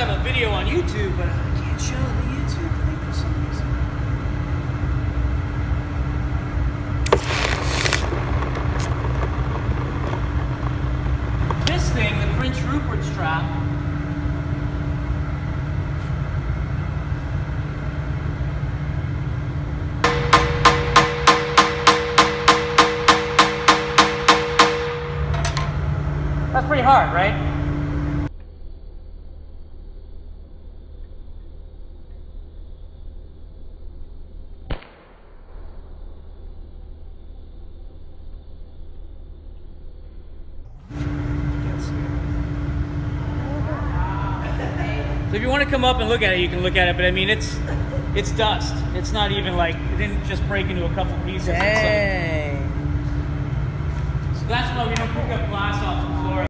have a video on YouTube, but I can't show the YouTube thing for some reason. This thing, the Prince Rupert's Drop, that's pretty hard, right? So if you want to come up and look at it, you can look at it, but I mean, it's dust. It's not even like, it didn't just break into a couple pieces. Dang. So that's why we don't pick up glass off.